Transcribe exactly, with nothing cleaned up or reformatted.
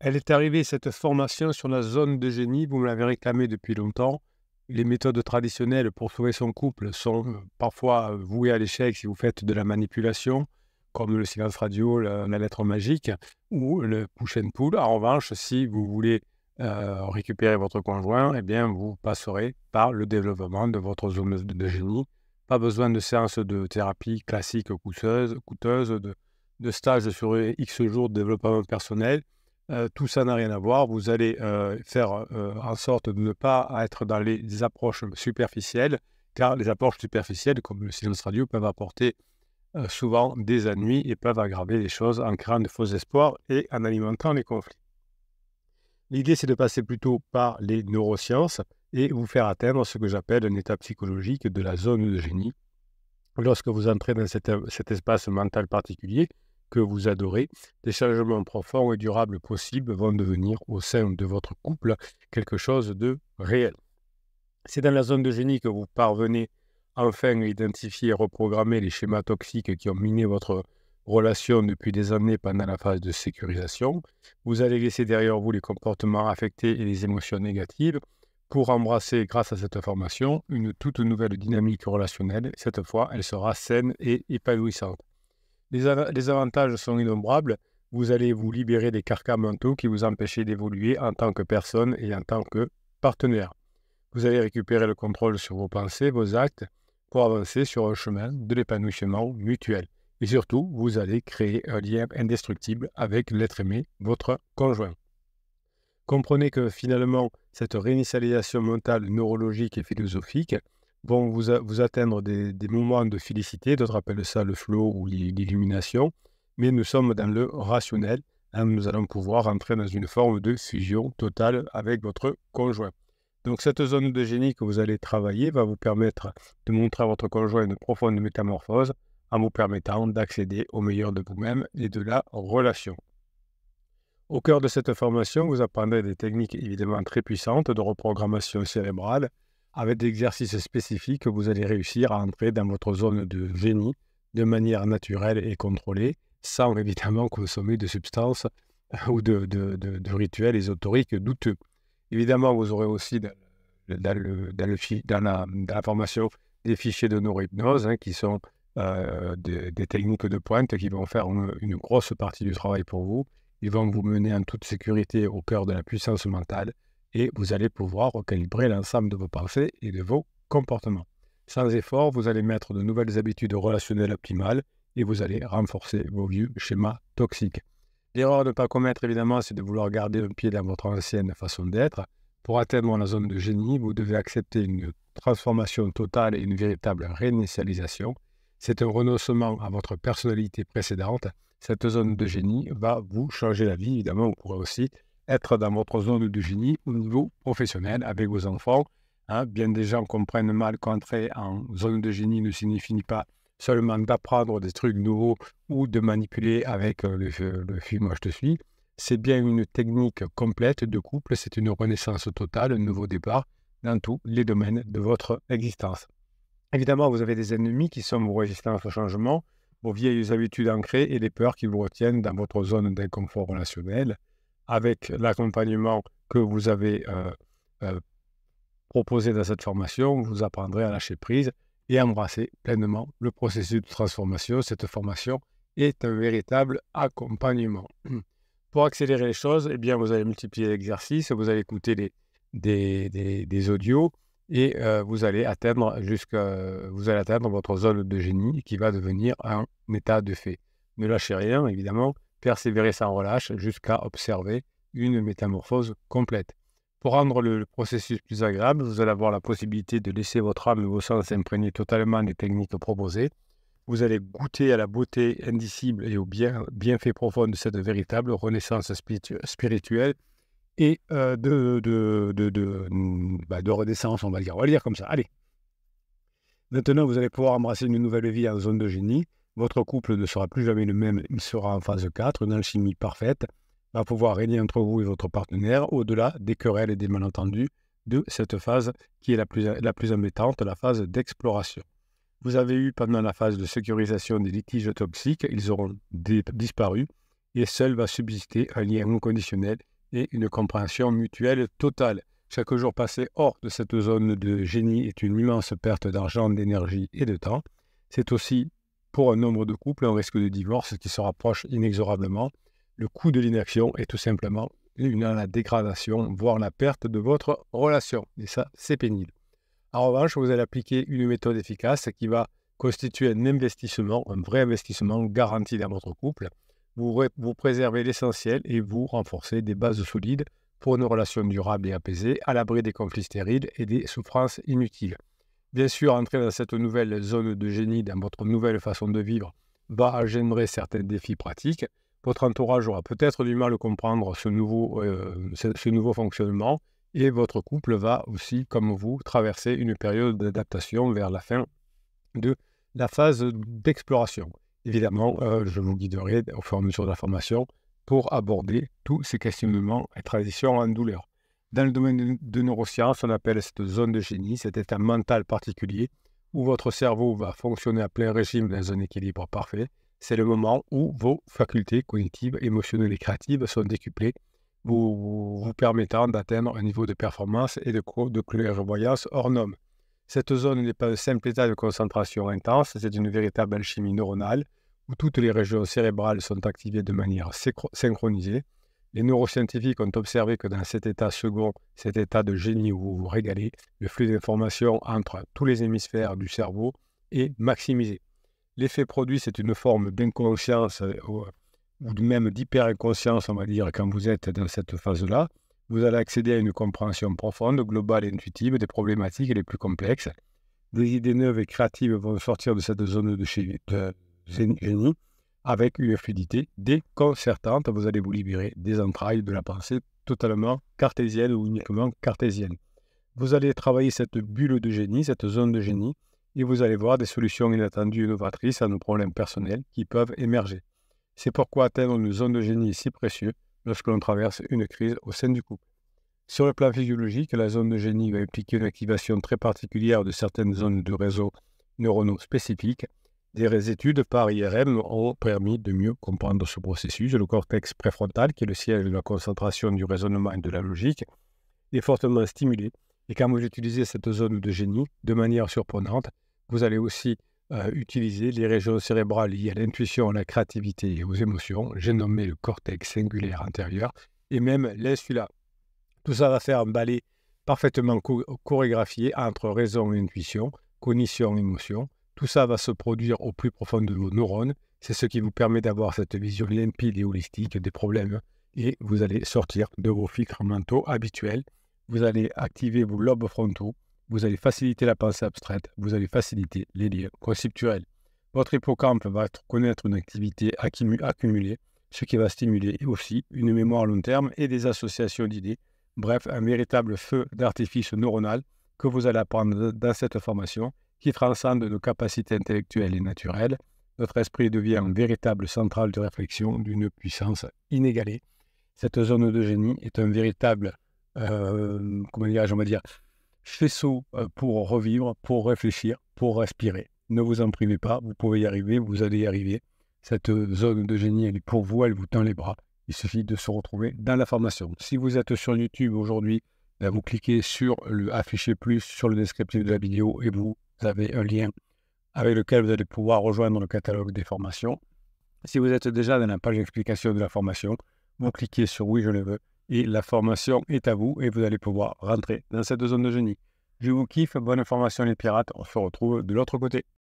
Elle est arrivée, cette formation, sur la zone de génie. Vous me l'avez réclamée depuis longtemps. Les méthodes traditionnelles pour sauver son couple sont parfois vouées à l'échec si vous faites de la manipulation, comme le silence radio, la, la lettre magique ou le push and pull. En revanche, si vous voulez euh, récupérer votre conjoint, eh bien, vous passerez par le développement de votre zone de, de génie. Pas besoin de séances de thérapie classique coûteuse, coûteuse de, de stage sur X jours de développement personnel. Euh, tout ça n'a rien à voir. Vous allez euh, faire euh, en sorte de ne pas être dans les, les approches superficielles, car les approches superficielles, comme le silence radio, peuvent apporter euh, souvent des ennuis et peuvent aggraver les choses en créant de faux espoirs et en alimentant les conflits. L'idée, c'est de passer plutôt par les neurosciences et vous faire atteindre ce que j'appelle un état psychologique de la zone de génie. Lorsque vous entrez dans cet, cet espace mental particulier, que vous adorez, des changements profonds et durables possibles vont devenir au sein de votre couple quelque chose de réel. C'est dans la zone de génie que vous parvenez enfin à identifier et reprogrammer les schémas toxiques qui ont miné votre relation depuis des années pendant la phase de sécurisation. Vous allez laisser derrière vous les comportements affectés et les émotions négatives pour embrasser, grâce à cette formation, une toute nouvelle dynamique relationnelle. Cette fois, elle sera saine et épanouissante. Les, av les avantages sont innombrables. Vous allez vous libérer des carcans mentaux qui vous empêchaient d'évoluer en tant que personne et en tant que partenaire. Vous allez récupérer le contrôle sur vos pensées, vos actes, pour avancer sur un chemin de l'épanouissement mutuel. Et surtout, vous allez créer un lien indestructible avec l'être aimé, votre conjoint. Comprenez que finalement, cette réinitialisation mentale, neurologique et philosophique vont vous, vous atteindre des, des moments de félicité, d'autres appellent ça le flow ou l'illumination, mais nous sommes dans le rationnel, hein, nous allons pouvoir entrer dans une forme de fusion totale avec votre conjoint. Donc cette zone de génie que vous allez travailler va vous permettre de montrer à votre conjoint une profonde métamorphose en vous permettant d'accéder au meilleur de vous-même et de la relation. Au cœur de cette formation, vous apprendrez des techniques évidemment très puissantes de reprogrammation cérébrale. Avec des exercices spécifiques, vous allez réussir à entrer dans votre zone de génie de manière naturelle et contrôlée, sans évidemment consommer de substances ou de, de, de, de rituels ésotériques douteux. Évidemment, vous aurez aussi dans, dans, le, dans, le, dans, la, dans la formation des fichiers de neurohypnose, hein, qui sont euh, des, des techniques de pointe qui vont faire une, une grosse partie du travail pour vous. Ils vont vous mener en toute sécurité au cœur de la puissance mentale. Et vous allez pouvoir recalibrer l'ensemble de vos pensées et de vos comportements. Sans effort, vous allez mettre de nouvelles habitudes relationnelles optimales et vous allez renforcer vos vieux schémas toxiques. L'erreur à ne pas commettre, évidemment, c'est de vouloir garder un pied dans votre ancienne façon d'être. Pour atteindre la zone de génie, vous devez accepter une transformation totale et une véritable réinitialisation. C'est un renoncement à votre personnalité précédente. Cette zone de génie va vous changer la vie, évidemment, vous pourrez aussi être dans votre zone de génie au niveau professionnel avec vos enfants. Hein, bien des gens comprennent mal qu'entrer en zone de génie ne signifie pas seulement d'apprendre des trucs nouveaux ou de manipuler avec le, le film « Je te suis ». C'est bien une technique complète de couple, c'est une renaissance totale, un nouveau départ dans tous les domaines de votre existence. Évidemment, vous avez des ennemis qui sont vos résistances au changement, vos vieilles habitudes ancrées et les peurs qui vous retiennent dans votre zone d'inconfort relationnel. Avec l'accompagnement que vous avez euh, euh, proposé dans cette formation, vous apprendrez à lâcher prise et à embrasser pleinement le processus de transformation. Cette formation est un véritable accompagnement. Pour accélérer les choses, eh bien, vous allez multiplier l'exercice, vous allez écouter les, des, des, des audios et euh, vous, allez atteindre jusqu'à, vous allez atteindre votre zone de génie qui va devenir un état de fait. Ne lâchez rien, évidemment. Persévérer sans relâche jusqu'à observer une métamorphose complète. Pour rendre le, le processus plus agréable, vous allez avoir la possibilité de laisser votre âme et vos sens s'imprégner totalement des techniques proposées. Vous allez goûter à la beauté indicible et au bien, bienfait profond de cette véritable renaissance spirituelle et euh, de, de, de, de, bah, de renaissance, on va le dire. On va le dire comme ça. Allez. Maintenant, vous allez pouvoir embrasser une nouvelle vie en zone de génie. Votre couple ne sera plus jamais le même, il sera en phase quatre, une alchimie parfaite, va pouvoir régner entre vous et votre partenaire, au-delà des querelles et des malentendus de cette phase qui est la plus, la plus embêtante, la phase d'exploration. Vous avez eu pendant la phase de sécurisation des litiges toxiques, ils auront disparu, et seul va subsister un lien non conditionnel et une compréhension mutuelle totale. Chaque jour passé hors de cette zone de génie est une immense perte d'argent, d'énergie et de temps. C'est aussi, pour un nombre de couples, un risque de divorce qui se rapproche inexorablement. Le coût de l'inaction est tout simplement une à la dégradation, voire la perte de votre relation. Et ça, c'est pénible. En revanche, vous allez appliquer une méthode efficace qui va constituer un investissement, un vrai investissement garanti dans votre couple. Vous, vous préservez l'essentiel et vous renforcez des bases solides pour une relation durable et apaisée, à l'abri des conflits stériles et des souffrances inutiles. Bien sûr, entrer dans cette nouvelle zone de génie, dans votre nouvelle façon de vivre, va engendrer certains défis pratiques. Votre entourage aura peut-être du mal à comprendre ce nouveau, euh, ce, ce nouveau fonctionnement et votre couple va aussi, comme vous, traverser une période d'adaptation vers la fin de la phase d'exploration. Évidemment, euh, je vous guiderai au fur et à mesure de la formation pour aborder tous ces questionnements et transitions en douleur. Dans le domaine de neurosciences, on appelle cette zone de génie, cet état mental particulier, où votre cerveau va fonctionner à plein régime dans un équilibre parfait. C'est le moment où vos facultés cognitives, émotionnelles et créatives sont décuplées, vous, vous permettant d'atteindre un niveau de performance et de, de clairvoyance hors norme. Cette zone n'est pas un simple état de concentration intense, c'est une véritable alchimie neuronale, où toutes les régions cérébrales sont activées de manière synchronisée. Les neuroscientifiques ont observé que dans cet état second, cet état de génie où vous vous régalez, le flux d'informations entre tous les hémisphères du cerveau est maximisé. L'effet produit, c'est une forme d'inconscience ou même d'hyper-inconscience, on va dire, quand vous êtes dans cette phase-là. Vous allez accéder à une compréhension profonde, globale et intuitive des problématiques les plus complexes. Des idées neuves et créatives vont sortir de cette zone de chez de, génie avec une fluidité déconcertante. Vous allez vous libérer des entrailles de la pensée totalement cartésienne ou uniquement cartésienne. Vous allez travailler cette bulle de génie, cette zone de génie, et vous allez voir des solutions inattendues et novatrices à nos problèmes personnels qui peuvent émerger. C'est pourquoi atteindre une zone de génie est si précieux lorsque l'on traverse une crise au sein du couple. Sur le plan physiologique, la zone de génie va impliquer une activation très particulière de certaines zones de réseaux neuronaux spécifiques. Des études par I R M ont permis de mieux comprendre ce processus. Le cortex préfrontal, qui est le siège de la concentration du raisonnement et de la logique, est fortement stimulé. Et quand vous utilisez cette zone de génie de manière surprenante, vous allez aussi euh, utiliser les régions cérébrales liées à l'intuition, à la créativité et aux émotions. J'ai nommé le cortex singulaire antérieur et même l'insula. Tout ça va faire un ballet parfaitement cho chorégraphié entre raison et intuition, cognition et émotion. Tout ça va se produire au plus profond de vos neurones. C'est ce qui vous permet d'avoir cette vision limpide et holistique des problèmes. Et vous allez sortir de vos filtres mentaux habituels. Vous allez activer vos lobes frontaux. Vous allez faciliter la pensée abstraite, vous allez faciliter les liens conceptuels. Votre hippocampe va connaître une activité accumulée, ce qui va stimuler aussi une mémoire à long terme et des associations d'idées. Bref, un véritable feu d'artifice neuronal que vous allez apprendre dans cette formation qui transcende nos capacités intellectuelles et naturelles. Notre esprit devient une véritable centrale de réflexion d'une puissance inégalée. Cette zone de génie est un véritable, euh, comment dirais-je, on va dire... faisceau pour revivre, pour réfléchir, pour respirer. Ne vous en privez pas, vous pouvez y arriver, vous allez y arriver. Cette zone de génie, elle est pour vous, elle vous tend les bras. Il suffit de se retrouver dans la formation. Si vous êtes sur YouTube aujourd'hui, vous cliquez sur le afficher plus sur le descriptif de la vidéo et vous avez un lien avec lequel vous allez pouvoir rejoindre le catalogue des formations. Si vous êtes déjà dans la page d'explication de la formation, vous cliquez sur oui, je le veux. Et la formation est à vous et vous allez pouvoir rentrer dans cette zone de génie. Je vous kiffe, bonne formation les pirates, on se retrouve de l'autre côté.